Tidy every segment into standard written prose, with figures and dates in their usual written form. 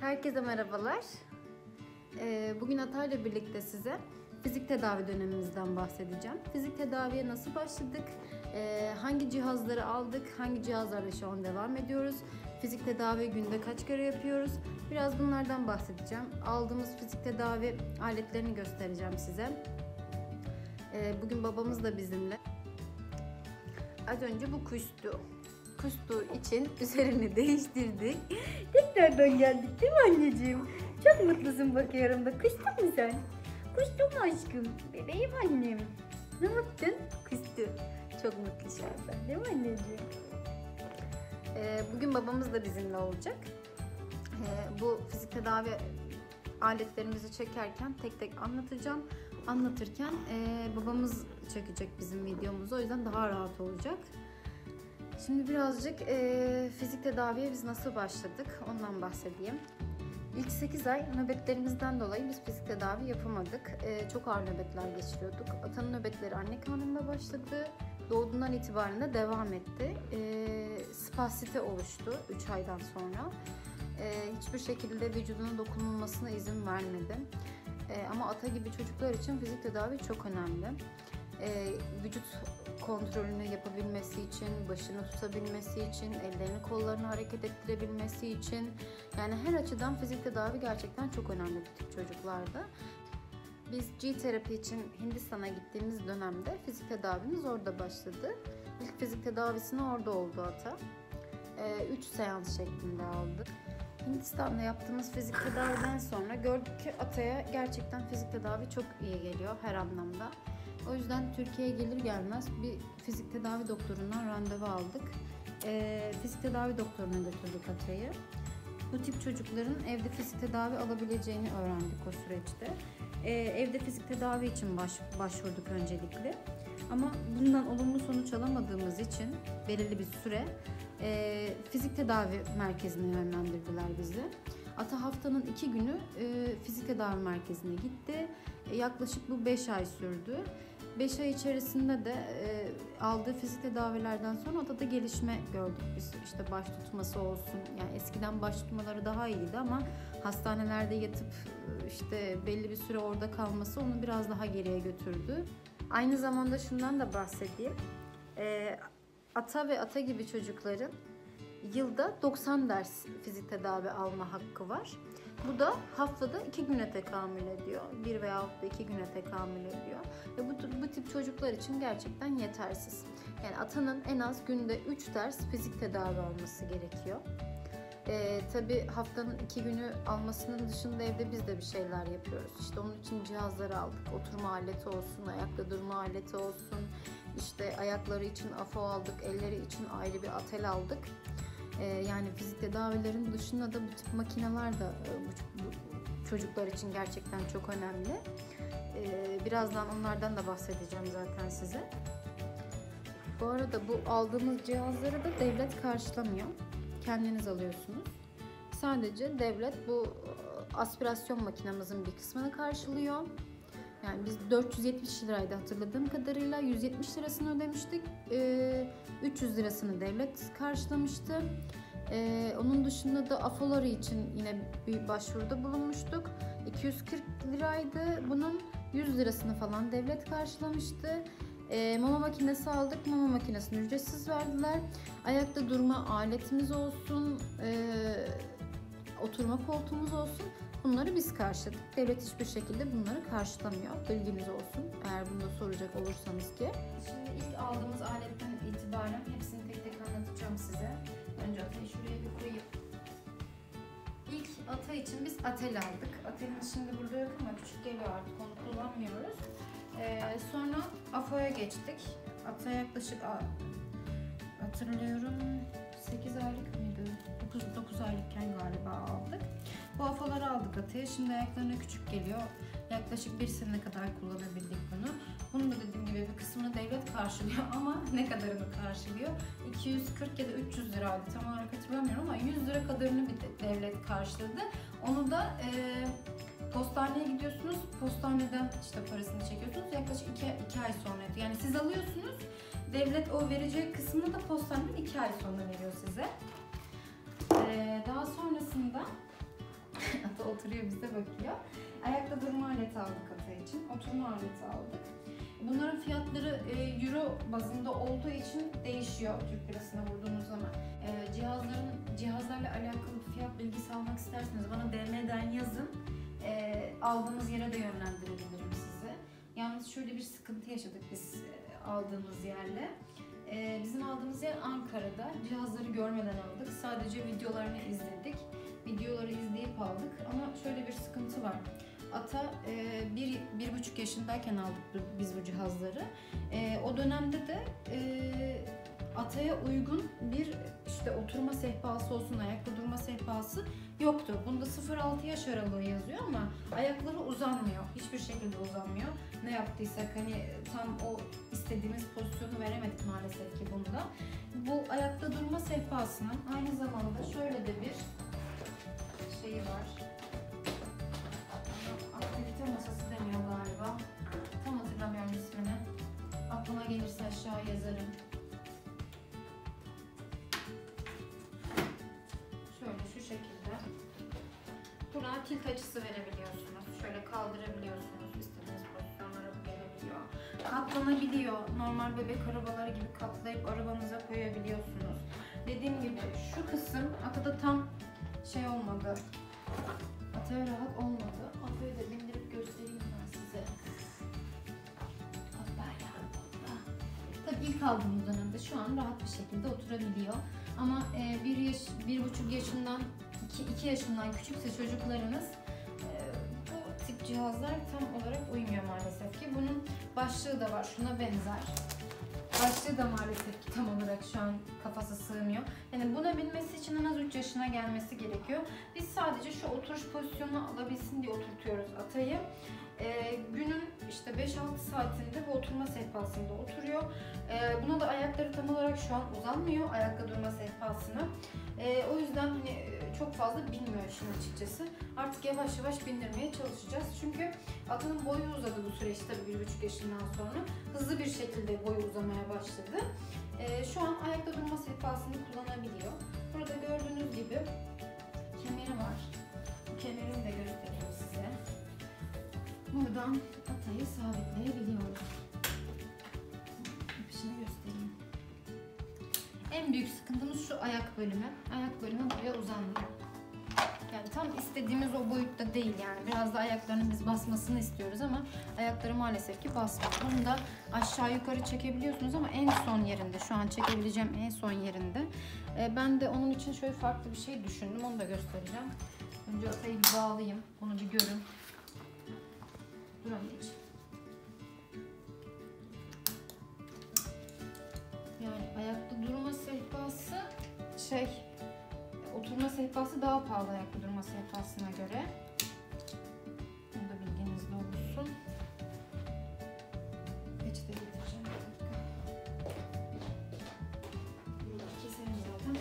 Herkese merhabalar. Bugün Ata ile birlikte size fizik tedavi dönemimizden bahsedeceğim. Fizik tedaviye nasıl başladık, hangi cihazları aldık, hangi cihazlarla şu an devam ediyoruz, fizik tedavi günde kaç kere yapıyoruz, biraz bunlardan bahsedeceğim. Aldığımız fizik tedavi aletlerini göstereceğim size. Bugün babamız da bizimle. Az önce bu kuştu. Kustuğu için üzerini değiştirdik. Tekrardan geldik değil mi anneciğim? Çok mutlusun bakıyorum da. Kustun mu sen? Kustun mu aşkım? Bebeğim annem. Ne yaptın? Kustu. Çok mutlu şu anda. Değil mi anneciğim? Bugün babamız da bizimle olacak. Bu fizik tedavi aletlerimizi çekerken tek tek anlatacağım. Anlatırken babamız çekecek bizim videomuzu. O yüzden daha rahat olacak. Şimdi birazcık fizik tedaviye biz nasıl başladık ondan bahsedeyim. İlk 8 ay nöbetlerimizden dolayı biz fizik tedavi yapamadık. Çok ağır nöbetler geçiriyorduk. Atanın nöbetleri anne karnında başladı. Doğduğundan itibaren de devam etti. Spasite oluştu 3 aydan sonra. Hiçbir şekilde vücudunun dokunulmasına izin vermedim. Ama ata gibi çocuklar için fizik tedavi çok önemli. Vücut kontrolünü yapabilmesi için, başını tutabilmesi için, ellerini kollarını hareket ettirebilmesi için, yani her açıdan fizik tedavi gerçekten çok önemli bu tip çocuklarda. Biz G-Terapi için Hindistan'a gittiğimiz dönemde fizik tedavimiz orada başladı. İlk fizik tedavisini orada oldu ata. 3 seans şeklinde aldık. Hindistan'da yaptığımız fizik tedaviden sonra gördük ki ataya gerçekten fizik tedavi çok iyi geliyor her anlamda. O yüzden Türkiye'ye gelir gelmez bir fizik tedavi doktorundan randevu aldık. Fizik tedavi doktoruna götürdük atayı. Bu tip çocukların evde fizik tedavi alabileceğini öğrendik o süreçte. Evde fizik tedavi için başvurduk öncelikle. Ama bundan olumlu sonuç alamadığımız için belirli bir süre fizik tedavi merkezine yönlendirdiler bizi. Ata haftanın 2 günü fizik tedavi merkezine gitti. Yaklaşık bu 5 ay sürdü. 5 ay içerisinde de aldığı fizik tedavilerden sonra Ata'da gelişme gördük biz. İşte baş tutması olsun. Yani eskiden baş tutmaları daha iyiydi ama hastanelerde yatıp işte belli bir süre orada kalması onu biraz daha geriye götürdü. Aynı zamanda şundan da bahsedeyim. Ata ve ata gibi çocukların yılda 90 ders fizik tedavi alma hakkı var. Bu da haftada 2 güne tekamül ediyor. 1 veya haftada 2 güne tekamül ediyor. Ve bu tip çocuklar için gerçekten yetersiz. Yani atanın en az günde 3 ders fizik tedavi alması gerekiyor. Tabii haftanın 2 günü almasının dışında evde biz de bir şeyler yapıyoruz. İşte onun için cihazları aldık. Oturma aleti olsun, ayakta durma aleti olsun. İşte ayakları için AFO aldık, elleri için ayrı bir atel aldık. Yani fizik tedavilerin dışında da bu tip makineler de bu çocuklar için gerçekten çok önemli. Birazdan onlardan da bahsedeceğim zaten size. Bu arada bu aldığımız cihazları da devlet karşılamıyor. Kendiniz alıyorsunuz. Sadece devlet bu aspirasyon makinemizin bir kısmını karşılıyor. Yani biz 470 liraydı hatırladığım kadarıyla. 170 lirasını ödemiştik. 300 lirasını devlet karşılamıştı. Onun dışında da AFO'ları için yine bir başvuruda bulunmuştuk. 240 liraydı. Bunun 100 lirasını falan devlet karşılamıştı. Mama makinesi aldık. Mama makinesini ücretsiz verdiler. Ayakta durma aletimiz olsun. Oturma koltuğumuz olsun. Bunları biz karşıladık. Devlet hiçbir şekilde bunları karşılamıyor. Bilginiz olsun eğer bunu soracak olursanız ki. Şimdi ilk aldığımız aletten itibaren hepsini tek tek anlatacağım size. Önce atayı şuraya bir koyayım. İlk ata için biz atel aldık. Atelin şimdi burada yok ama küçük geliyor artık onu kullanmıyoruz. Sonra AFO'ya geçtik. Ata yaklaşık hatırlıyorum 8 aylık mıydı? 9 aylıkken galiba aldık. Bu AFO'ları aldık ataya. Şimdi ayaklarına küçük geliyor. Yaklaşık 1 sene kadar kullanabildik bunu. Bunun da dediğim gibi bir kısmını devlet karşılıyor ama ne kadarını karşılıyor? 240 ya da 300 liraydı. Tam olarak hatırlamıyorum ama 100 lira kadarını bir devlet karşıladı. Onu da postaneye gidiyorsunuz. Postaneden işte parasını çekiyorsunuz. Yaklaşık 2 ay sonraydı. Yani siz alıyorsunuz. Devlet o vereceği kısmını da postaneden 2 ay sonra veriyor size. Daha sonrasında oturuyor, bize bakıyor. Ayakta durma aleti aldık Ata için, oturma aleti aldık. Bunların fiyatları euro bazında olduğu için değişiyor Türk lirasına vurduğunuz zaman. Cihazlarla alakalı fiyat bilgisi almak isterseniz bana DM'den yazın. Aldığımız yere de yönlendirebilirim sizi. Yalnız şöyle bir sıkıntı yaşadık biz aldığımız yerle. Bizim aldığımız yer Ankara'da. Cihazları görmeden aldık. Sadece videolarını izledik. Videoları izleyip aldık. Ama şöyle bir sıkıntı var. Ata 1,5 yaşındayken aldık biz bu cihazları. O dönemde de Ata'ya uygun bir işte oturma sehpası olsun, ayakta durma sehpası yoktu. Bunda 0-6 yaş aralığı yazıyor ama ayakları uzanmıyor. Hiçbir şekilde uzanmıyor. Ne yaptıysak hani tam o istediğimiz pozisyonu veremedik maalesef ki bunda. Bu ayakta durma sehpasının aynı zamanda şöyle de bir şeyi var. Aktivite masası deniyor galiba. Tam hatırlamıyorum ismini. Aklıma gelirse aşağı yazarım. Buna tilt açısı verebiliyorsunuz. Şöyle kaldırabiliyorsunuz. İstediğiniz pozisyonlara gelebiliyor. Katlanabiliyor. Normal bebek arabaları gibi katlayıp arabanıza koyabiliyorsunuz. Dediğim gibi şu kısım Ata'da tam şey olmadı. Ata'ya rahat olmadı. Ata'yı da bindirip göstereyim ben size. Tabii ilk aldığımız dönemde şu an rahat bir şekilde oturabiliyor. Ama 1,5 yaşından 2 yaşından küçükse çocuklarınız bu tip cihazlar tam olarak uymuyor maalesef ki. Bunun başlığı da var, şuna benzer. Başlığı da maalesef ki tam olarak şu an kafası sığmıyor. Yani buna binmesi için en az 3 yaşına gelmesi gerekiyor. Biz sadece şu oturuş pozisyonunu alabilsin diye oturtuyoruz Ata'yı. Günün işte 5-6 saatinde bu oturma sehpasında oturuyor. Buna da ayakları tam olarak şu an uzanmıyor, ayakta durma sehpasına. O yüzden hani çok fazla binmiyor işin açıkçası. Artık yavaş yavaş bindirmeye çalışacağız. Çünkü Ata'nın boyu uzadı bu süreçte 1,5 yaşından sonra. Hızlı bir şekilde boyu uzamaya başladı. Şu an ayakta durma sehpasını kullanabiliyor. Burada gördüğünüz gibi kemeri var. Bu kemerini de göstereyim size. Buradan Ata'yı sabitleyebiliyoruz. Yapışını göstereyim. En büyük sıkıntımız şu ayak bölümü. Ayak bölümü buraya uzanmıyor. Yani tam istediğimiz o boyutta değil yani. Biraz da ayaklarının biz basmasını istiyoruz ama ayakları maalesef ki basmıyor. Bunu da aşağı yukarı çekebiliyorsunuz ama en son yerinde. Şu an çekebileceğim en son yerinde. Ben de onun için şöyle farklı bir şey düşündüm. Onu da göstereceğim. Önce Ata'yı bir bağlayayım. Onu bir görün. Dur anneciğim. Yani ayakta durma sehpası oturma sehpası daha pahalı ayakta durma sehpasına göre. Bunu da bilginizde olsun. Peçete getireceğim bir dakika. Keserim zaten.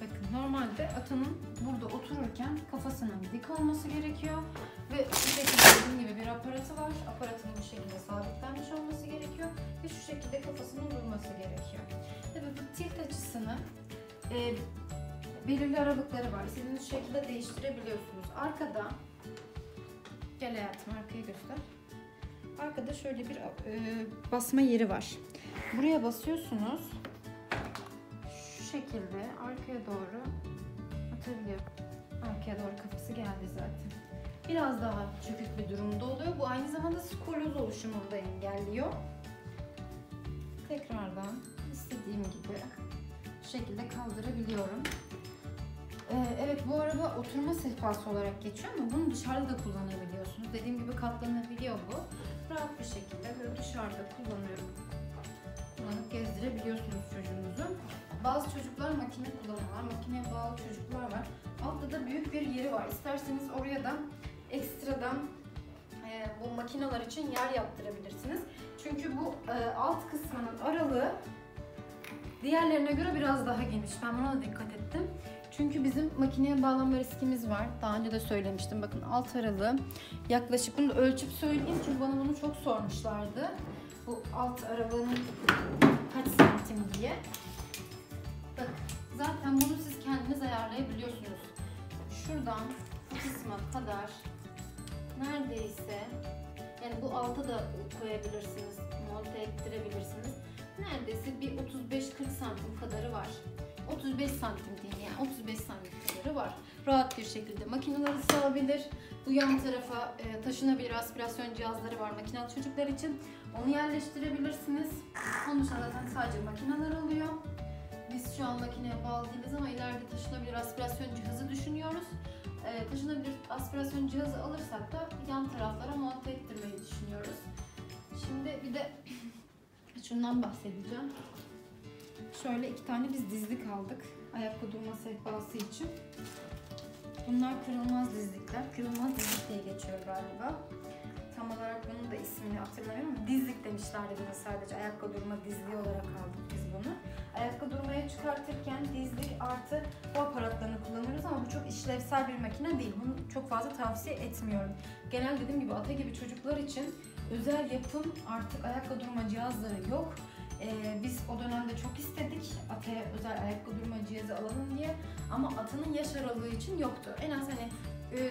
Bakın normalde Ata'nın burada otururken kafasının dik olması gerekiyor. Ve şu şekilde dediğim gibi bir aparatı var. Aparatın bu şekilde sabitlenmiş olması gerekiyor. Ve şu şekilde kafasının durması gerekiyor. Tabii bu tilt açısını belirli aralıkları var. İstediğiniz şekilde değiştirebiliyorsunuz. Arkada, gel hayatım arkayı göster. Arkada şöyle bir basma yeri var. Buraya basıyorsunuz. Şu şekilde arkaya doğru atabiliyor. Arkaya doğru kafası geldi zaten. Biraz daha çökük bir durumda oluyor. Bu aynı zamanda skolyoz oluşumunu da engelliyor. Tekrardan istediğim gibi bu şekilde kaldırabiliyorum. Evet, bu araba oturma sehpası olarak geçiyor ama bunu dışarıda da kullanabiliyorsunuz. Dediğim gibi katlanabiliyor bu. Rahat bir şekilde böyle dışarıda kullanıp gezdirebiliyorsunuz çocuğunuzu. Bazı çocuklar makine kullanıyorlar. Makineye bağlı çocuklar var. Altta da büyük bir yeri var. İsterseniz oraya da ekstradan bu makineler için yer yaptırabilirsiniz. Çünkü bu alt kısmının aralığı diğerlerine göre biraz daha geniş. Ben buna da dikkat ettim. Çünkü bizim makineye bağlanma riskimiz var. Daha önce de söylemiştim. Bakın alt aralığı yaklaşık, bunu ölçüp söyleyeyim çünkü bana bunu çok sormuşlardı. Bu alt aralığının kaç santim diye. Zaten bunu siz kendiniz ayarlayabiliyorsunuz. Şuradan bu kısma kadar neredeyse, yani bu alta da koyabilirsiniz, monte ettirebilirsiniz. Neredeyse bir 35-40 santim kadarı var. 35 santim değil yani, 35 santim kadarı var. Rahat bir şekilde makineleri sığabilir. Bu yan tarafa taşınabilir, aspirasyon cihazları var makinalı çocuklar için. Onu yerleştirebilirsiniz. Onun için zaten sadece makineler alıyor. Biz şu an makineye bağlı değiliz ama ileride taşınabilir aspirasyon cihazı düşünüyoruz. Taşınabilir aspirasyon cihazı alırsak da yan taraflara monte ettirmeyi düşünüyoruz. Şimdi bir de şundan bahsedeceğim. Şöyle iki tane biz dizlik aldık. Ayakta durma sehpası için. Bunlar kırılmaz dizlikler. Kırılmaz dizlik diye geçiyor galiba. Tam olarak bunun da ismini hatırlamıyorum ama dizlik demişlerdi buna sadece. Ayakta durma dizliği olarak aldık biz bunu. Ayakta durmaya çıkartırken dizlik artı bu aparatlarını kullanırız ama bu çok işlevsel bir makine değil. Bunu çok fazla tavsiye etmiyorum. Genel dediğim gibi Ata gibi çocuklar için özel yapım artık ayakta durma cihazları yok. Biz o dönemde çok istedik Ata'ya özel ayakta durma cihazı alalım diye ama Ata'nın yaş aralığı için yoktu. En az hani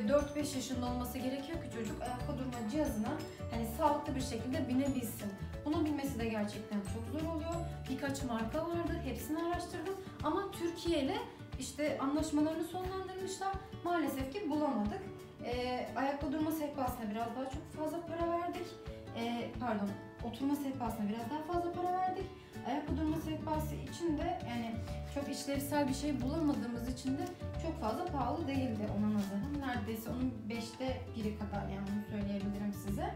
4-5 yaşında olması gerekiyor ki çocuk ayakta durma cihazına hani sağlıklı bir şekilde binebilsin. Buna binmesi de gerçekten çok zor oluyor. Birkaç marka vardı, hepsini araştırdım ama Türkiye ile işte anlaşmalarını sonlandırmışlar. Maalesef ki bulamadık. Ayakta durma sehpasına biraz daha çok fazla para verdik. Pardon, oturma sehpasına biraz daha fazla para verdik. Ayakta durma sehpası için de yani çok işlevsel bir şey bulamadığımız için de çok fazla pahalı değildi ona nazaran. Neredeyse onun 1/5 kadar yani, bunu söyleyebilirim size.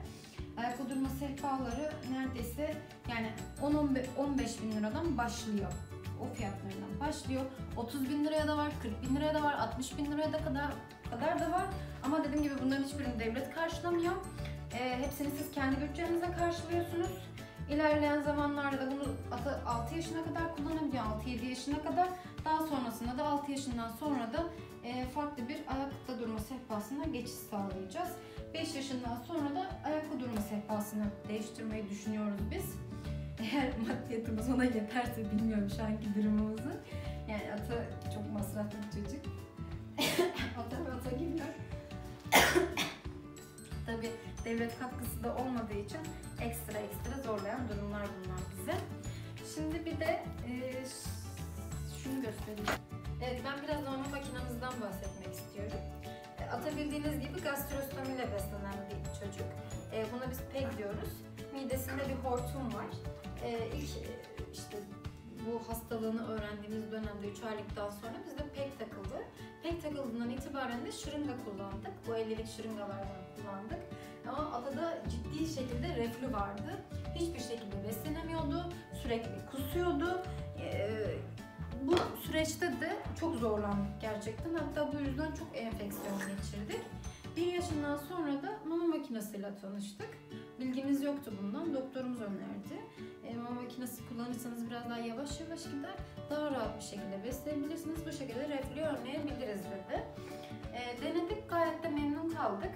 Ayakta durma sehpaları neredeyse yani 10-15 bin liradan başlıyor. O fiyatlarından başlıyor. 30 bin liraya da var, 40 bin liraya da var, 60 bin liraya da kadar da var. Ama dediğim gibi bunların hiçbirini devlet karşılamıyor. Hepsini siz kendi bütçenize karşılıyorsunuz. İlerleyen zamanlarda da bunu 6 yaşına kadar kullanabiliyor, 6-7 yaşına kadar. Daha sonrasında da 6 yaşından sonra da farklı bir ayakta durma sehpasına geçiş sağlayacağız. 5 yaşından sonra da ayakta durma sehpasını değiştirmeyi düşünüyoruz biz. Eğer maddiyatımız ona yeterse, bilmiyorum şu anki durumumuzu. Yani Ata çok masraflı bir çocuk. Ata gidiyor. Tabii devlet katkısı da olmadığı için ekstra zorlayan durumlar bunlar bize. Şimdi bir de şunu göstereyim. Evet, ben biraz normal makinamızdan bahsetmek istiyorum. Ata bildiğiniz gibi gastrostomi ile beslenen bir çocuk. Buna biz PEG diyoruz. Midesinde bir hortum var. İlk işte bu hastalığını öğrendiğimiz dönemde 3 aylıktan sonra bizde PEG takıldı. PEG takıldığından itibaren de şırınga kullandık. Bu 50'lik şırıngalardan kullandık. Ama Ata'da ciddi şekilde reflü vardı. Hiçbir şekilde beslenemiyordu. Sürekli kusuyordu. Bu süreçte de çok zorlandık gerçekten. Hatta bu yüzden çok enfeksiyon geçirdik. 1 yaşından sonra da mama makinesiyle tanıştık. Bilgimiz yoktu bundan. Doktorumuz önerdi. Mama makinesi kullanırsanız biraz daha yavaş gider. Daha rahat bir şekilde besleyebilirsiniz. Bu şekilde reflü önleyebiliriz dedi. Denedik. Gayet de memnun kaldık.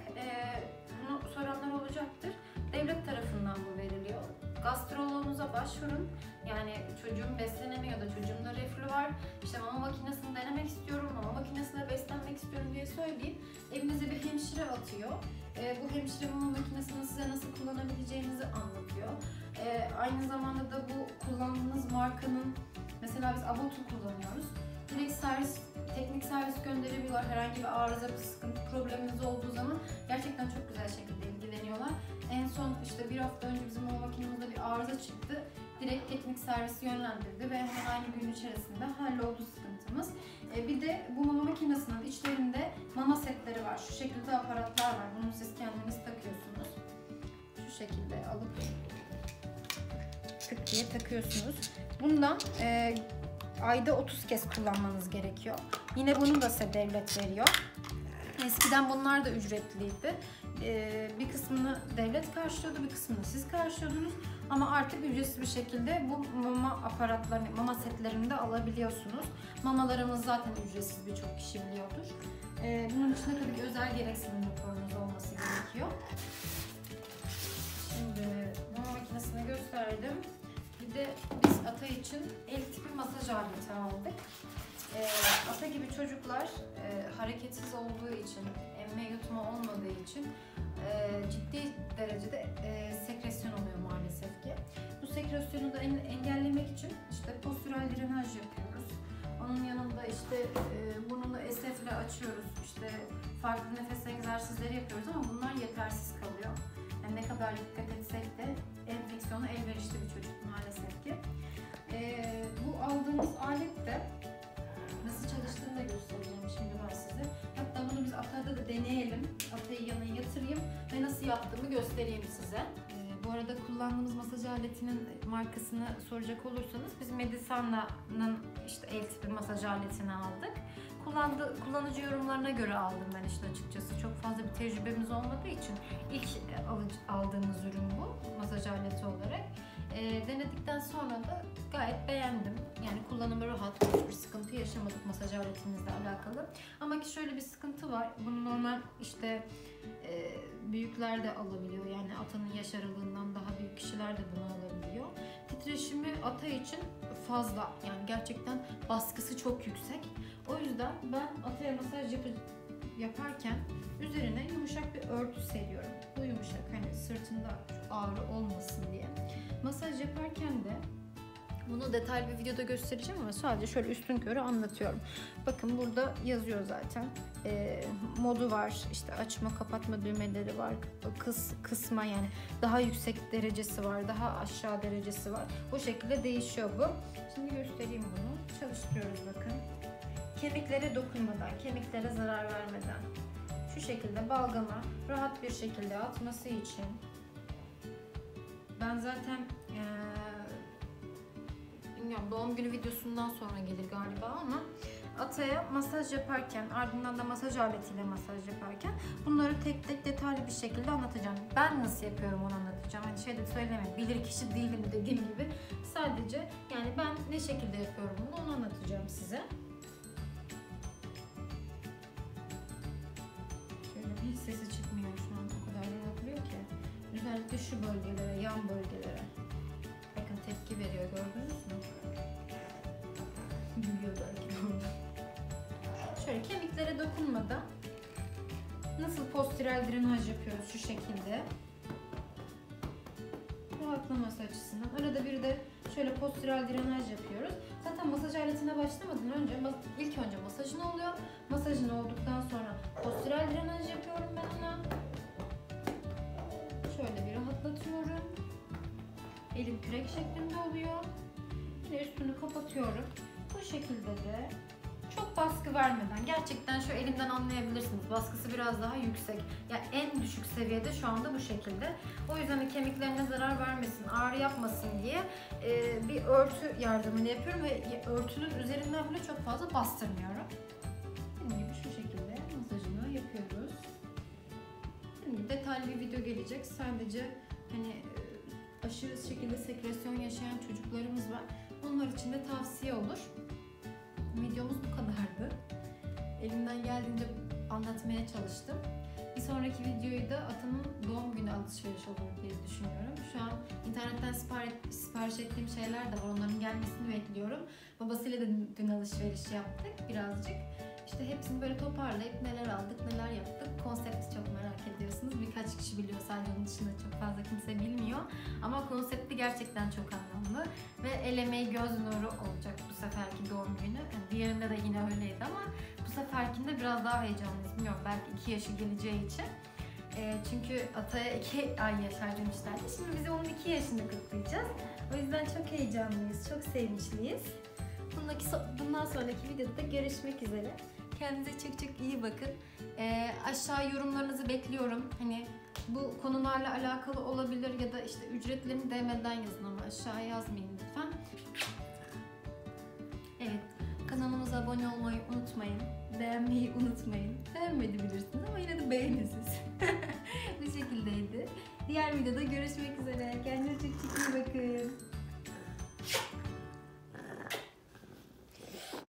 Bunu soranlar olacaktır. Devlet tarafından bu veriliyor. Gastroloğunuza başvurun. Yani çocuğum beslenemiyor da çocuğumda reflü var. İşte mama makinesini denemek istiyorum, mama makinesine beslenmek istiyorum diye söyleyip evinize bir hemşire atıyor. Bu hemşire mama makinesini size nasıl kullanabileceğinizi anlatıyor. Aynı zamanda da bu kullandığınız markanın, mesela biz Abotu kullanıyoruz. Direkt servis, teknik servis gönderiyorlar. Herhangi bir arıza, bir sıkıntı, probleminiz olduğu zaman gerçekten çok güzel şekilde ilgileniyorlar. En son işte bir hafta önce bizim o makinemizde bir arıza çıktı. Direkt teknik servisi yönlendirdi ve hemen aynı gün içerisinde halloldu sıkıntımız. Bir de bu mama makinesinin içlerinde mama setleri var. Şu şekilde aparatlar var. Bunu siz kendiniz takıyorsunuz. Şu şekilde alıp tık diye takıyorsunuz. Bundan ayda 30 kez kullanmanız gerekiyor. Yine bunu da size devlet veriyor. Eskiden bunlar da ücretliydi. Bir kısmını devlet karşılıyordu, bir kısmını siz karşılıyordunuz. Ama artık ücretsiz bir şekilde bu mama aparatlarını, mama setlerini de alabiliyorsunuz. Mamalarımız zaten ücretsiz, birçok kişi biliyordur. Bunun için de tabii ki özel gereksinim raporunuz olması gerekiyor. Şimdi mama makinesini gösterdim. Bir de biz Ata için el tipi masaj aleti aldık. Ata gibi çocuklar hareketsiz olduğu için, emme yutma olmadığı için ciddi derecede sekresyon oluyor maalesef ki. Bu sekresyonu da engellemek için işte postürel drenaj yapıyoruz. Onun yanında işte burnunu esefle açıyoruz, işte farklı nefes egzersizleri yapıyoruz ama bunlar yetersiz kalıyor. Yani ne kadar dikkat etsek de enfeksiyonu elverişli bir çocuk maalesef ki. Bu aldığımız alet de nasıl çalıştığını da göstereceğim şimdi ben size. Hatta bunu biz Ata'da da deneyelim. Ata'yı yana yatırayım ve nasıl yaptığımı göstereyim size. Bu arada kullandığımız masaj aletinin markasını soracak olursanız biz Medisana'nın işte el tipi masaj aletini aldık. Kullanıcı yorumlarına göre aldım ben işte açıkçası. Çok fazla bir tecrübemiz olmadığı için ilk aldığımız ürün bu masaj aleti olarak. Denedikten sonra da gayet beğendim. Yani kullanımı rahat, hiçbir sıkıntı yaşamadık masaj aletimizle alakalı. Ama ki şöyle bir sıkıntı var. Bunu normal işte büyükler de alabiliyor. Yani Ata'nın yaş aralığından daha büyük kişiler de bunu alabiliyor. Titreşimi Ata için fazla. Yani gerçekten baskısı çok yüksek. O yüzden ben Ata'ya masaj yaparken üzerine yumuşak bir örtü seriyorum. Bu yumuşak, hani sırtında ağrı olmasın diye. Masaj yaparken de bunu detaylı bir videoda göstereceğim ama sadece şöyle üstünkörü anlatıyorum. Bakın burada yazıyor zaten. Modu var, işte açma kapatma düğmeleri var, kısma, yani daha yüksek derecesi var, daha aşağı derecesi var. Bu şekilde değişiyor bu. Şimdi göstereyim bunu. Çalıştırıyoruz bakın. Kemiklere dokunmadan, kemiklere zarar vermeden. Şu şekilde balgama rahat bir şekilde atması için. Ben zaten bilmiyorum, doğum günü videosundan sonra gelir galiba ama Ata'ya masaj yaparken, ardından da masaj aletiyle masaj yaparken bunları tek tek detaylı bir şekilde anlatacağım. Ben nasıl yapıyorum onu anlatacağım. Hani şey de söylemeyeyim, bilir kişi değilim dediğim gibi. Sadece yani ben ne şekilde yapıyorum bunu, onu anlatacağım size. Şöyle hiç sesi çıkmıyor şu an, o kadar rahatlıyor ki. Özellikle şu bölgelere, yan bölgelere. Bakın tepki veriyor, gördünüz mü? Gülüyor belki orada. Şöyle kemiklere dokunmadan nasıl postural drenaj yapıyoruz şu şekilde. Rahatlaması açısından. Arada bir de şöyle postural drenaj yapıyoruz. Zaten masaj aletine başlamadan önce ilk önce masajın oluyor. Masajın olduktan sonra postural drenaj yapıyorum ben ona. Şöyle bir rahatlatıyorum. Elim kürek şeklinde oluyor. Yine üstünü kapatıyorum. Bu şekilde de çok baskı vermeden, gerçekten şu elimden anlayabilirsiniz. Baskısı biraz daha yüksek. Yani en düşük seviyede şu anda bu şekilde. O yüzden kemiklerine zarar vermesin, ağrı yapmasın diye bir örtü yardımıyla yapıyorum ve örtünün üzerinden bile çok fazla bastırmıyorum. Dediğim gibi şu şekilde masajını yapıyoruz. Detaylı bir video gelecek. Sadece hani aşırı şekilde sekresyon yaşayan çocuklarımız var. Onlar için de tavsiye olur. Videomuz bu kadardı. Elimden geldiğince anlatmaya çalıştım. Bir sonraki videoyu da Ata'nın doğum günü alışveriş olur diye düşünüyorum. Şu an internetten sipariş ettiğim şeyler de var. Onların gelmesini bekliyorum. Babasıyla da dün alışveriş yaptık birazcık. İşte hepsini böyle toparlayıp neler aldık, neler yaptık. Konsepti çok merak ediyorsunuz. Birkaç kişi biliyor, sadece onun dışında çok fazla kimse bilmiyor. Ama konsepti gerçekten çok anlamlı. Ve el emeği göz nuru olacak bu seferki doğum günü. Yani diğerinde de yine öyleydi ama bu seferkinde biraz daha heyecanlıyız. Bilmiyorum, belki 2 yaşı geleceği için. Çünkü Ata'ya 2 ay yaşar demişlerdi. Şimdi biz onun 2 yaşını kutlayacağız. O yüzden çok heyecanlıyız, çok sevinçliyiz. Bundan sonraki videoda görüşmek üzere. Kendinize çok çok iyi bakın. Aşağı yorumlarınızı bekliyorum. Hani bu konularla alakalı olabilir ya da işte ücretlerini DM'den yazın ama aşağı yazmayın lütfen. Evet, kanalımıza abone olmayı unutmayın. Beğenmeyi unutmayın. Beğenmeyebilirsiniz ama yine de beğeniniz. Bu şekildeydi. Diğer videoda görüşmek üzere. Kendinize çok çok iyi bakın.